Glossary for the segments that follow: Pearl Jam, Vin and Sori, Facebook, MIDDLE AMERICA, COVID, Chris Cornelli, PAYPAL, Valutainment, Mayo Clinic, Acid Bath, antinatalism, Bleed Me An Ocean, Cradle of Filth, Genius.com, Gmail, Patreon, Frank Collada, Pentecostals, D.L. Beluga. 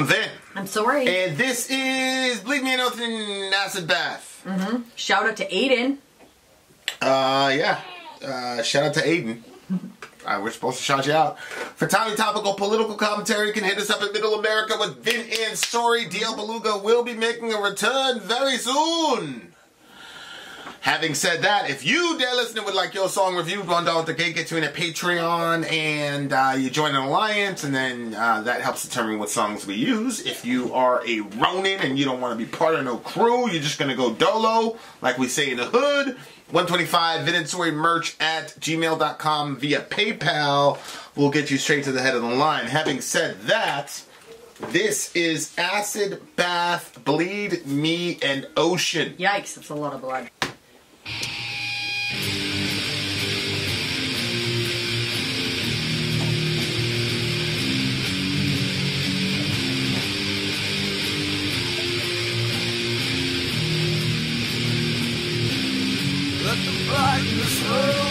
I'm Vin. I'm Sori. And this is Bleed Me An Ocean, Acid Bath. Mm-hmm. Shout out to Aiden. Yeah. Shout out to Aiden. We're supposed to shout you out. For timely topical political commentary, you can hit us up at Middle America with Vin and Sori. D.L. Beluga will be making a return very soon. Having said that, if you, dear listener, would like your song reviewed, $1 a gig gets you in at Patreon, and you join an alliance, and then that helps determine what songs we use. If you are a Ronin and you don't want to be part of no crew, you're just going to go dolo, like we say in the hood. 125 Vin and Sori merch at gmail.com via PayPal will get you straight to the head of the line. Having said that, this is Acid Bath, Bleed Me an Ocean. Yikes, that's a lot of blood. Let the brightness roll.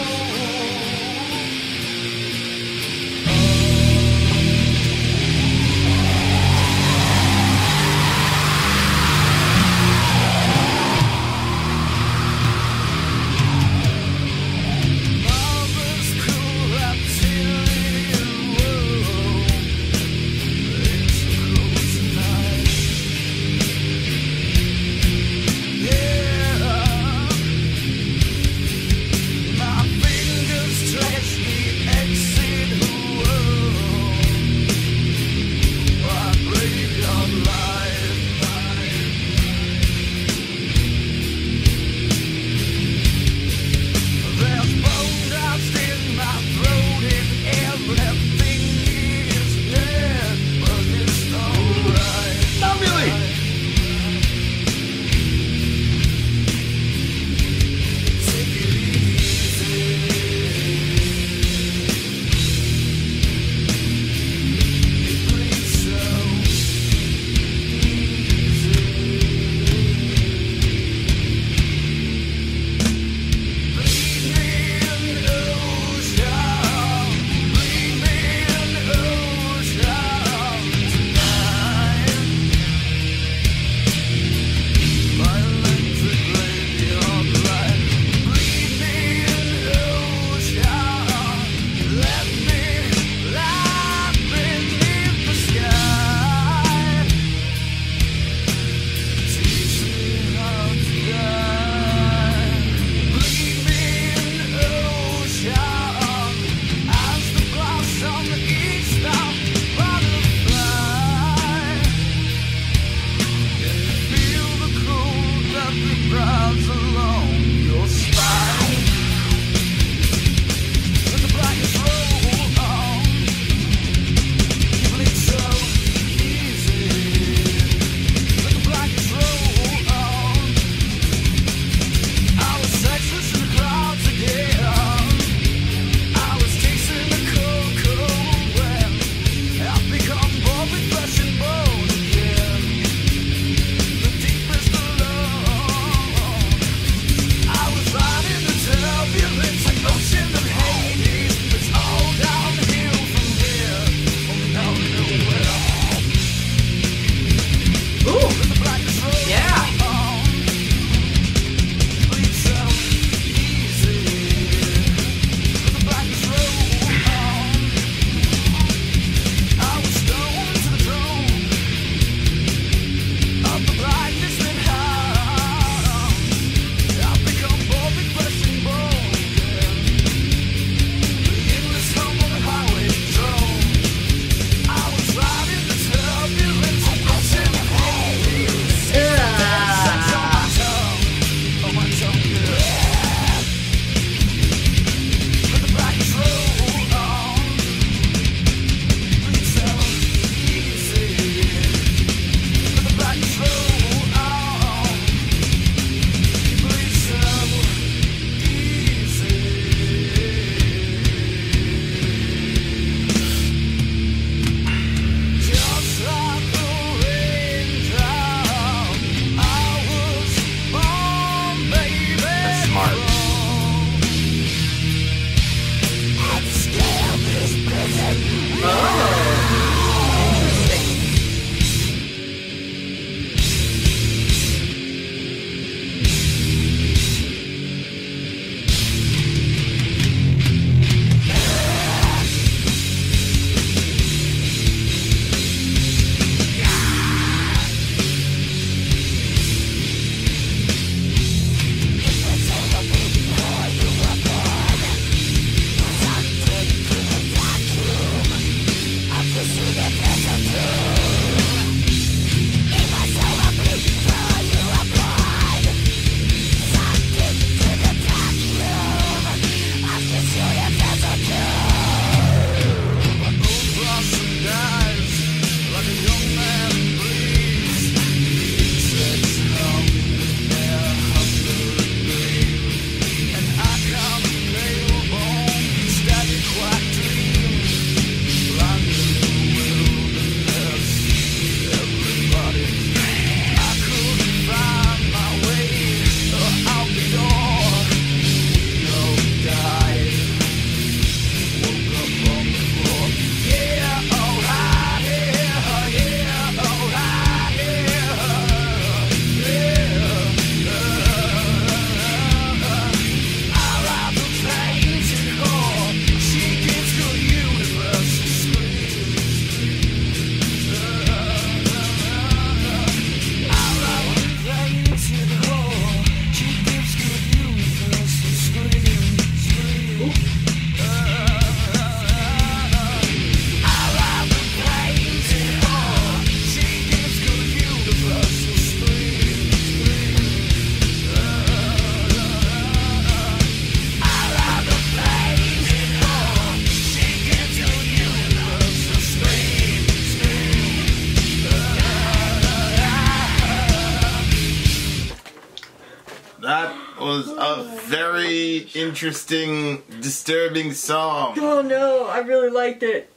was a very interesting, disturbing song. Oh no, I really liked it.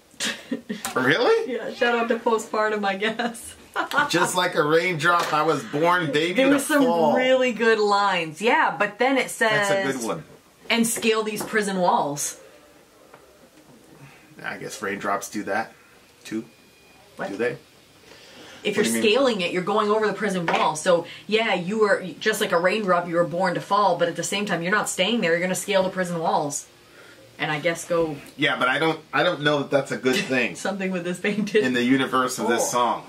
Really? Yeah, shout out to Postpartum, I guess. Just like a raindrop, I was born baby to fall. There were some really good lines. Yeah, but then it says... That's a good one. And scale these prison walls. I guess raindrops do that, too. What? Do they? If you're scaling it, you're going over the prison wall. So, yeah, you were, just like a raindrop, you were born to fall, but at the same time, you're not staying there. You're going to scale the prison walls. And I guess go... Yeah, but I don't know that that's a good thing. Something with this thing did. In the universe of this song.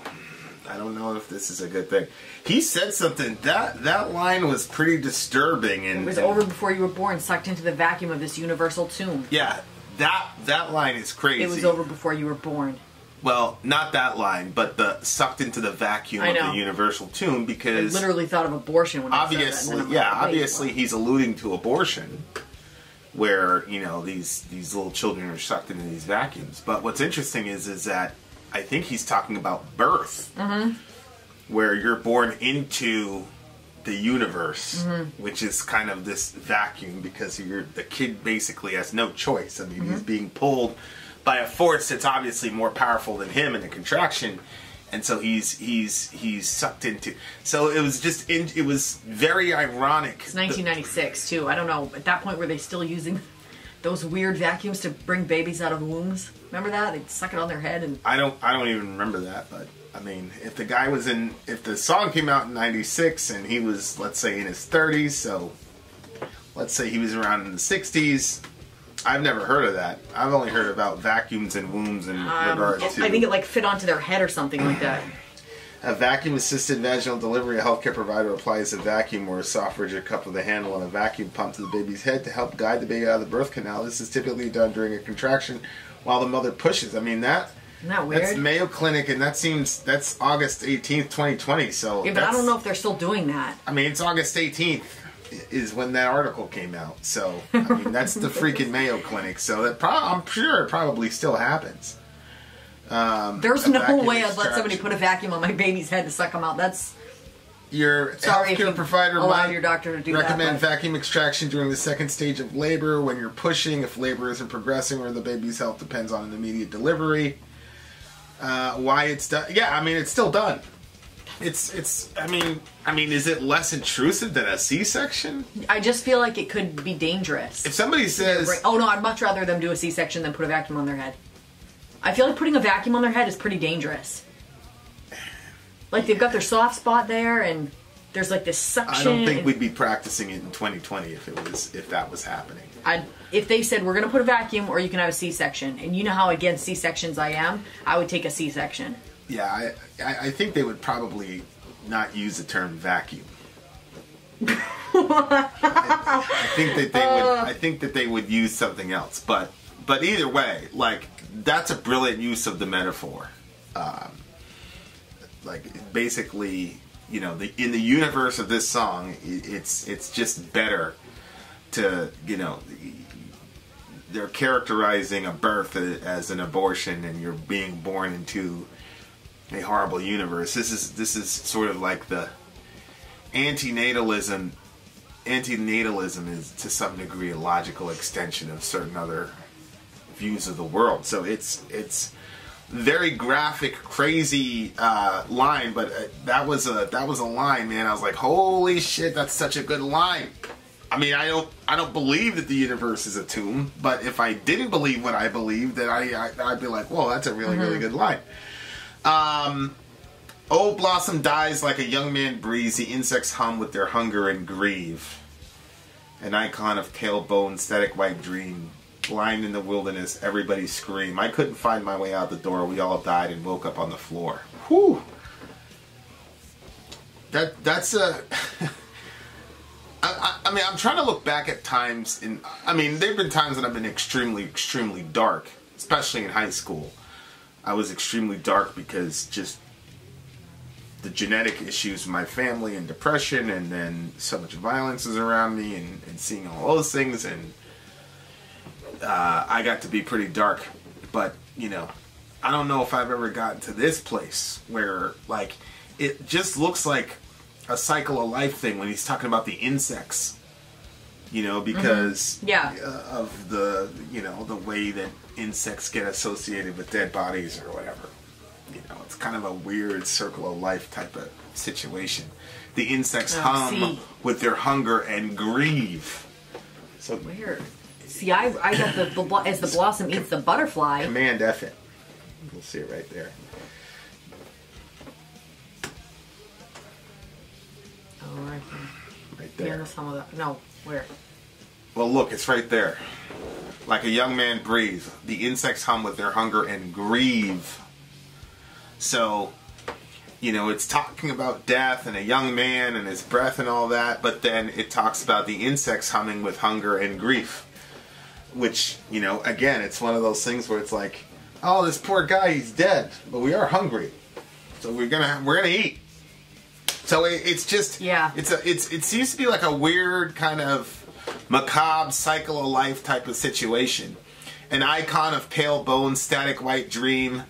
I don't know if this is a good thing. He said something. That line was pretty disturbing. And it was over before you were born, sucked into the vacuum of this universal tomb. Yeah, that line is crazy. It was over before you were born. Well, not that line, but the sucked into the vacuum of the universal tomb, because... I literally thought of abortion when I said that. Yeah, like, obviously he's alluding to abortion, where, you know, these little children are sucked into these vacuums. But what's interesting is that I think he's talking about birth, where you're born into the universe, which is kind of this vacuum, because the kid basically has no choice. I mean, he's being pulled by a force that's obviously more powerful than him in the contraction, and so he's sucked into. So it was just it was very ironic. It's 1996 too. I don't know, at that point were they still using those weird vacuums to bring babies out of wombs? Remember that? They'd suck it on their head and. I don't even remember that, but I mean, if the guy was in, if the song came out in 96 and he was, let's say, in his 30s, so let's say he was around in the 60s. I've never heard of that. I've only heard about vacuums and wombs in regard to... I think it like fit onto their head or something like that. A vacuum-assisted vaginal delivery. A healthcare provider applies a vacuum or a soft rigid cup of the handle on a vacuum pump to the baby's head to help guide the baby out of the birth canal. This is typically done during a contraction while the mother pushes. I mean, that... Isn't that weird? That's Mayo Clinic, and that seems... That's August 18th, 2020, so... Yeah, but I don't know if they're still doing that. I mean, it's August 18th. Is when that article came out, so I mean that's the freaking Mayo Clinic, so that I'm sure it probably still happens. There's no way I'd let somebody put a vacuum on my baby's head to suck them out. That's your healthcare provider might your doctor to do recommend that, vacuum extraction during the second stage of labor when you're pushing, if labor isn't progressing or the baby's health depends on an immediate delivery. Why it's done? Yeah, I mean it's still done. It's. I mean, is it less intrusive than a C-section? I just feel like it could be dangerous. If somebody says, "Oh no, I'd much rather them do a C-section than put a vacuum on their head," I feel like putting a vacuum on their head is pretty dangerous. Like they've got their soft spot there, and there's like this suction. I don't think we'd be practicing it in 2020 if that was happening. If they said we're gonna put a vacuum, or you can have a C-section, and you know how against C-sections I am, I would take a C-section. Yeah, I think they would probably not use the term vacuum. I think that they would. I think that they would use something else. But either way, like that's a brilliant use of the metaphor. Like basically, you know, in the universe of this song, it's just better to, you know. They're characterizing a birth as an abortion, and you're being born into a horrible universe. This is sort of like the antinatalism. Antinatalism is to some degree a logical extension of certain other views of the world. So it's very graphic, crazy line, but that was a line, man. I was like, holy shit, that's such a good line. I mean, I don't believe that the universe is a tomb, but if I didn't believe what I believed, then I'd be like, whoa, that's a really really good line. Old blossom dies like a young man breathes. The insects hum with their hunger and grieve. An icon of tailbone, static white dream. Blind in the wilderness, everybody scream. I couldn't find my way out the door. We all died and woke up on the floor. Whew. That's a... I mean, I'm trying to look back at times in... I mean, there have been times that I've been extremely, extremely dark. Especially in high school. I was extremely dark because just the genetic issues in my family and depression, and then so much violence is around me, and seeing all those things, and I got to be pretty dark. But, you know, I don't know if I've ever gotten to this place where, like, it just looks like a cycle of life thing when he's talking about the insects. you know, because of the, you know, the way that insects get associated with dead bodies or whatever. You know, it's kind of a weird circle of life type of situation. The insects hum with their hunger and grieve. So weird. See, I got the as the blossom eats the butterfly. Command F it. You'll see it right there. Oh, right there. Right there. Yeah, some of that. No, where? Well, look, it's right there. Like a young man breathes. The insects hum with their hunger and grieve. So, you know, it's talking about death and a young man and his breath and all that, but then it talks about the insects humming with hunger and grief. Which, you know, again, it's one of those things where it's like, oh, this poor guy, he's dead, but we are hungry, so we're gonna eat. So it's just, yeah, it seems to be like a weird kind of macabre cycle of life type of situation. An icon of pale bone, static white dream.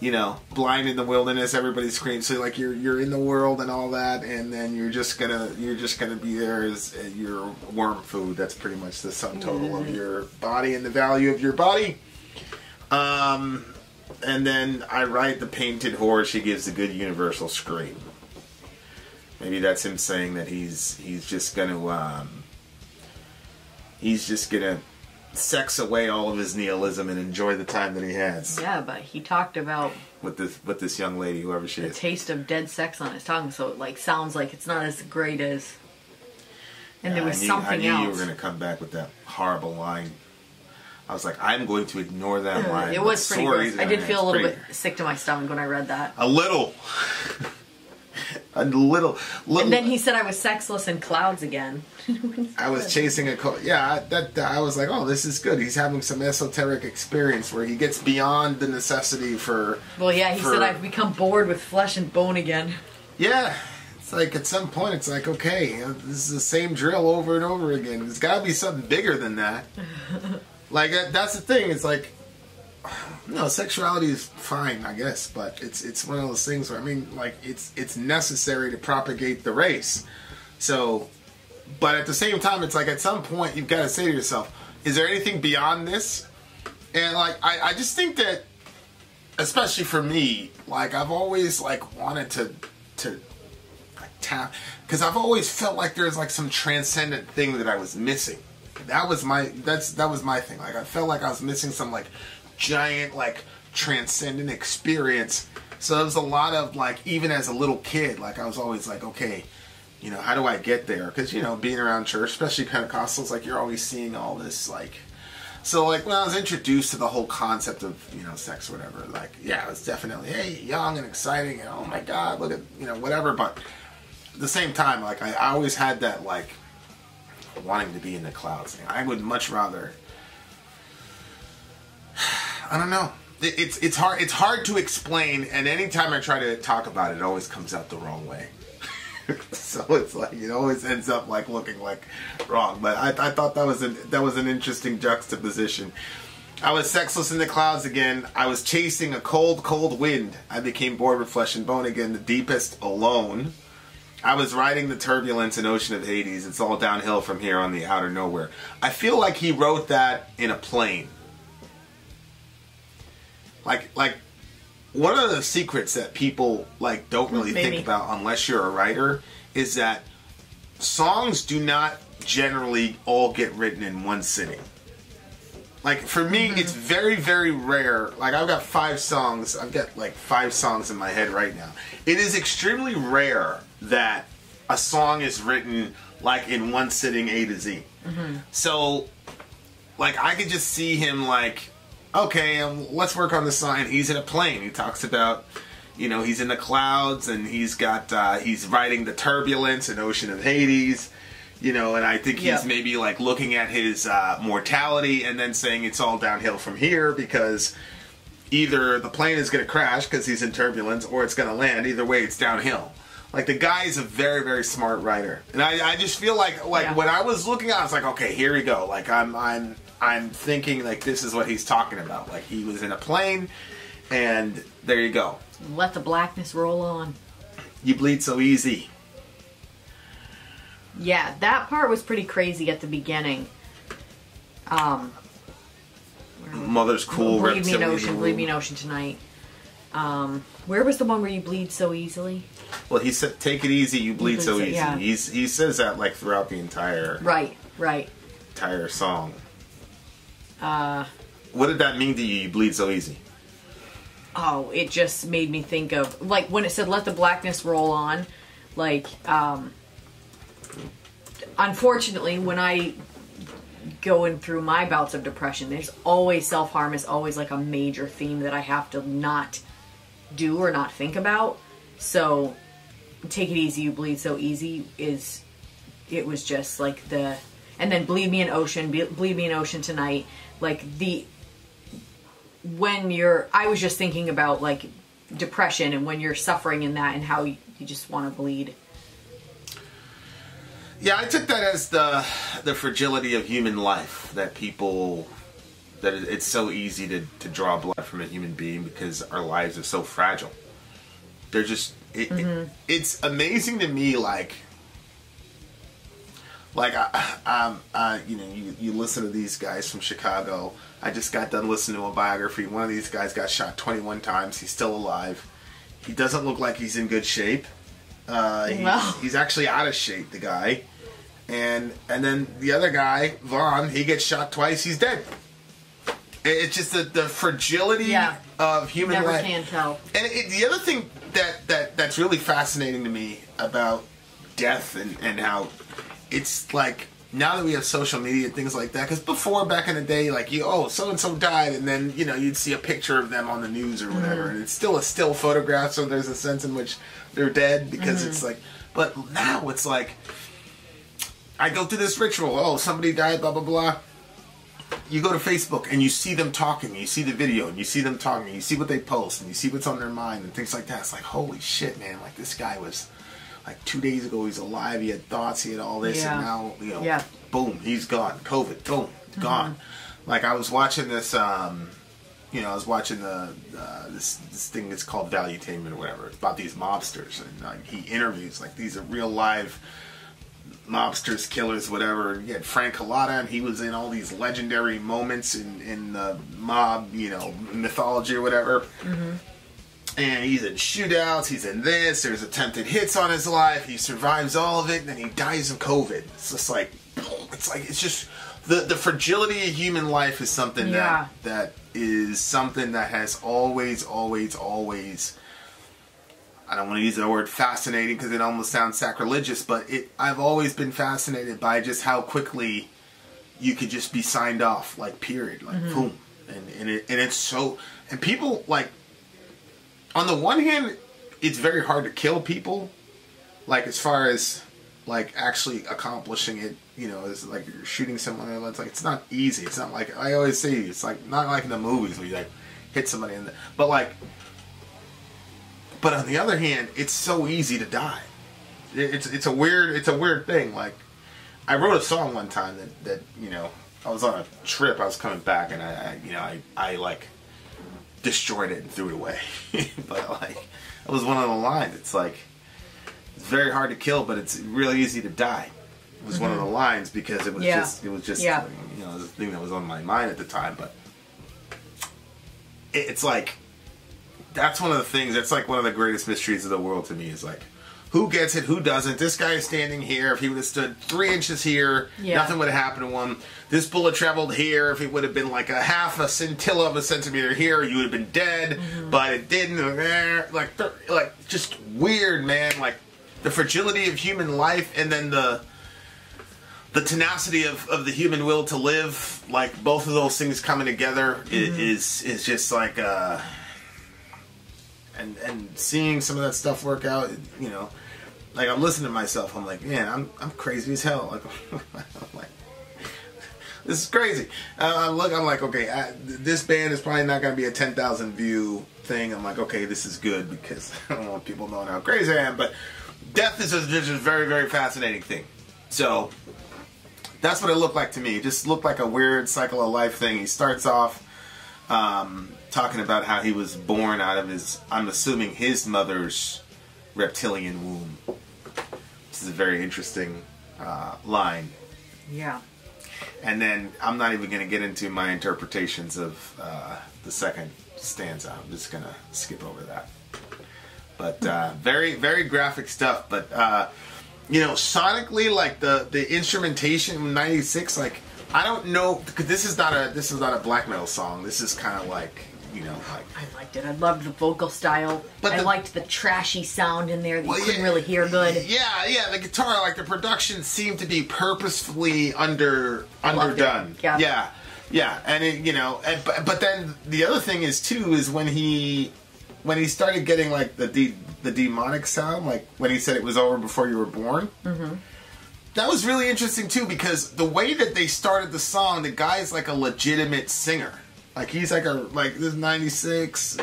You know, blind in the wilderness, everybody screams. So like you're in the world and all that, and then you're just gonna be there as your worm food. That's pretty much the sum total of your body and the value of your body. And then I write the painted whore. She gives a good universal scream. Maybe that's him saying that he's just gonna sex away all of his nihilism and enjoy the time that he has. Yeah, but he talked about with this young lady, whoever she is, the taste of dead sex on his tongue. So it like sounds like it's not as great as. And yeah, there was something else. I knew you were going to come back with that horrible line. I was like, I'm going to ignore that line. It was pretty gross. I did feel a little bit sick to my stomach when I read that. A little. A little. And then he said I was sexless in clouds again. I was chasing a cult. Yeah, I was like, oh, this is good. He's having some esoteric experience where he gets beyond the necessity for... Well, yeah, he said I've become bored with flesh and bone again. Yeah. It's like at some point it's like, okay, this is the same drill over and over again. There's got to be something bigger than that. Like, that's the thing. It's like, no, sexuality is fine, I guess, but it's one of those things where, I mean, like, it's necessary to propagate the race. So, but at the same time, it's like at some point you've got to say to yourself, is there anything beyond this? And like, I just think that, especially for me, like, I've always like wanted to like, tap, because I've always felt like there's like some transcendent thing that I was missing. That was my thing. Like, I felt like I was missing some like giant, like, transcendent experience. So there was a lot of, like, even as a little kid, like, I was always like, okay, you know, how do I get there? Because, you know, being around church, especially Pentecostals, like, you're always seeing all this, like... So, like, when I was introduced to the whole concept of, you know, sex or whatever, like, yeah, it was definitely, hey, young and exciting, and oh my God, look at, you know, whatever, but at the same time, like, I always had that, like, wanting to be in the clouds thing. I would much rather... I don't know. It's hard to explain, and anytime I try to talk about it, it always comes out the wrong way. So it's like it always ends up like looking like wrong. But I thought that was an interesting juxtaposition. I was sexless in the clouds again. I was chasing a cold, cold wind. I became bored with flesh and bone again, the deepest alone. I was riding the turbulence and ocean of Hades. It's all downhill from here on the outer nowhere. I feel like he wrote that in a plane. Like, one of the secrets that people, like, don't really think about unless you're a writer is that songs do not generally all get written in one sitting. Like, for me, it's very, very rare. Like, I've got, like, five songs in my head right now. It is extremely rare that a song is written, like, in one sitting A to Z. So, like, I could just see him, like... Okay, let's work on the sign. He's in a plane. He talks about, you know, he's in the clouds and he's got, he's riding the turbulence and ocean of Hades, you know, and I think he's maybe like looking at his mortality and then saying it's all downhill from here because either the plane is going to crash because he's in turbulence or it's going to land. Either way, it's downhill. Like, the guy is a very, very smart writer. And I just feel like when I was looking at it, I was like, okay, here we go. Like, I'm thinking, like, this is what he's talking about. Like, he was in a plane, and there you go. Let the blackness roll on. You bleed so easy. Yeah, that part was pretty crazy at the beginning. Mother's Cool. Bleed Me An Ocean. Bleed Me An Ocean tonight. Where was the one where you bleed so easily? Well, he said, "Take it easy, you bleed so easy." Yeah. He says that like throughout the entire entire song. What did that mean to you? You bleed so easy. Oh, it just made me think of like when it said, "Let the blackness roll on." Like, unfortunately, when I going through my bouts of depression, there's always self-harm is always like a major theme that I have to not do or not think about. So take it easy, you bleed so easy is, it was just like the, and then Bleed Me An Ocean, Bleed Me An Ocean tonight. Like the, when you're, I was just thinking about like depression and when you're suffering in that and how you just want to bleed. Yeah, I took that as the fragility of human life, that people, that it's so easy to draw blood from a human being because our lives are so fragile. They're just, it's amazing to me, like you know, you listen to these guys from Chicago. I just got done listening to a biography. One of these guys got shot 21 times. He's still alive. He doesn't look like he's in good shape. He's actually out of shape, the guy. And then the other guy, Vaughn, he gets shot twice, he's dead. It's just the fragility of human life. Never can tell. And the other thing that's really fascinating to me about death and how it's like, now that we have social media and things like that, because before, back in the day, like, oh, so-and-so died, and then, you know, you'd see a picture of them on the news or whatever, and it's still a still photograph, so there's a sense in which they're dead, because it's like, but now it's like, I go through this ritual, oh, somebody died, blah, blah, blah. You go to Facebook, and you see them talking, you see the video, and you see them talking, and you see what they post, and you see what's on their mind, and things like that. It's like, holy shit, man, like, this guy was... Like 2 days ago, he's alive. He had thoughts. He had all this, and now you know, boom, he's gone. COVID, boom, gone. Like I was watching this, you know, I was watching the this thing that's called Valutainment or whatever. It's about these mobsters, and he interviews like these are real live mobsters, killers, whatever. You had Frank Collada, and he was in all these legendary moments in the mob, you know, mythology or whatever. And he's in shootouts, he's in this, there's attempted hits on his life, he survives all of it, and then he dies of COVID. It's just like, it's just, the fragility of human life is something that is something that has always, always, always, I don't want to use the word fascinating because it almost sounds sacrilegious, but I've always been fascinated by just how quickly you could just be signed off, like period, like boom. And it's so, and people like, on the one hand, it's very hard to kill people, like as far as like actually accomplishing it, you know, is like you're shooting someone and it's like it's not easy. It's not like I always say it's like not like in the movies where you like hit somebody in the but on the other hand, it's so easy to die. It's a weird thing. Like I wrote a song one time that you know, I was on a trip, I was coming back and I like destroyed it and threw it away. But like that was one of the lines. It's like it's very hard to kill, but it's really easy to die. It was one of the lines because it was just you know, the thing that was on my mind at the time. But it's like that's one of the things. That's like one of the greatest mysteries of the world to me is like who gets it, who doesn't. This guy is standing here. If he would have stood 3 inches here, nothing would have happened to him. This bullet traveled here. If it would have been like a half a scintilla of a centimeter here, you would have been dead. But it didn't. Like just weird, man. Like the fragility of human life, and then the tenacity of the human will to live. Like both of those things coming together is just like and seeing some of that stuff work out. You know, like I'm listening to myself. I'm like, man, I'm crazy as hell. Like I'm like. This is crazy. I'm like, okay, this band is probably not going to be a 10,000 view thing. I'm like, okay, this is good because I don't want people knowing how crazy I am. But death is just a very, very fascinating thing. So that's what it looked like to me. It just looked like a weird cycle of life thing. He starts off talking about how he was born out of his, I'm assuming his mother's reptilian womb. This is a very interesting line. Yeah. And then I'm not even going to get into my interpretations of the second stanza. I'm just going to skip over that. But very, very graphic stuff. But, you know, sonically, like the instrumentation in '96, like, I don't know, because this is not a black metal song. This is kind of like, you know, like, I liked it. I loved the vocal style. But I liked the trashy sound in there that you couldn't really hear good. Yeah, yeah. The guitar, like the production, seemed to be purposefully underdone. Yeah, yeah, yeah. And it, you know, and, but then the other thing is too is when he started getting like the demonic sound, like when he said it was over before you were born. Mm-hmm. That was really interesting too, because the way that they started the song, the guy's like a legitimate singer. Like he's like this is '96,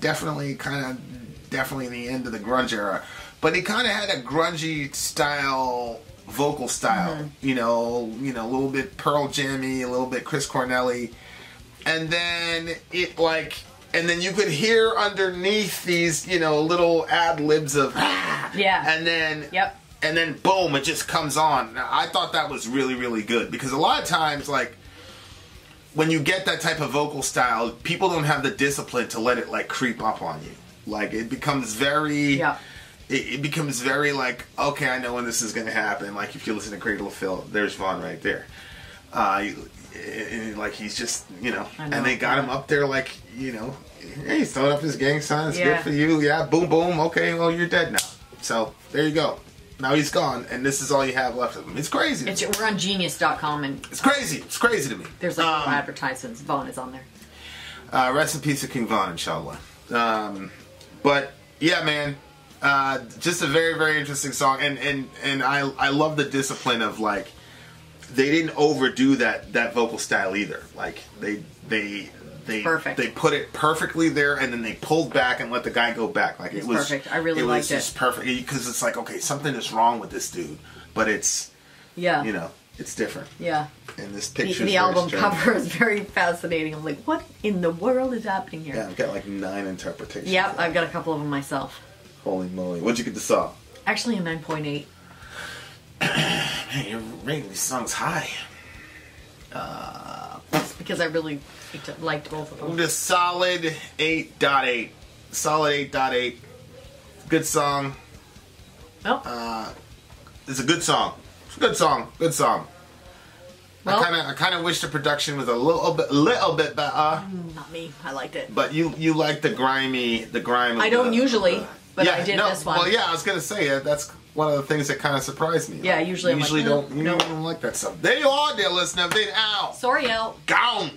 definitely the end of the grunge era, but he kind of had a grungy style vocal style, mm-hmm. you know, a little bit Pearl Jammy, a little bit Chris Cornelli, and then it like. And then you could hear underneath these, you know, little ad libs of, yeah, and then, yep, and then boom, it just comes on. Now, I thought that was really, really good, because a lot of times, like, when you get that type of vocal style, people don't have the discipline to let it like creep up on you. Like it becomes very, yeah, it becomes very like, okay, I know when this is going to happen. Like if you listen to Cradle of Filth, there's Vaughn right there. And like he's just, you know, and they got him up there like, you know, hey, he's throwing up his gang sign, it's good for you, yeah, boom, boom, okay, well, you're dead now. So, there you go. Now he's gone, and this is all you have left of him. It's crazy. We're on Genius.com, and it's crazy. It's crazy to me. There's like no advertisements. Vaughn is on there. Rest in peace to King Vaughn, inshallah. But, yeah, man, just a very, very interesting song, and I love the discipline of, like, they didn't overdo that vocal style either. Like they put it perfectly there, and then they pulled back and let the guy go back. Like it was perfect. I really liked it. It was just perfect, because it's like, okay, something is wrong with this dude, but it's, yeah, you know, it's different. Yeah. And this picture, the album cover is very fascinating. I'm like, what in the world is happening here? Yeah, I've got like 9 interpretations. Yeah, I've got a couple of them myself. Holy moly! What'd you get this off? Actually, a 9.8. Man, you're rating these songs high. That's because I really liked both of them. Just solid 8.8. Solid 8.8. Good song. Well, it's a good song. It's a good song. Good song. Well, I kind of wish the production was a little bit better. Not me. I liked it. But you like the grimy. I don't usually, but yeah, I did this one. Well, yeah, I was gonna say that's one of the things that kind of surprised me. Yeah, usually I'm like, don't like that stuff. There you are, dear listener. Been out. Sorry, out. Gone.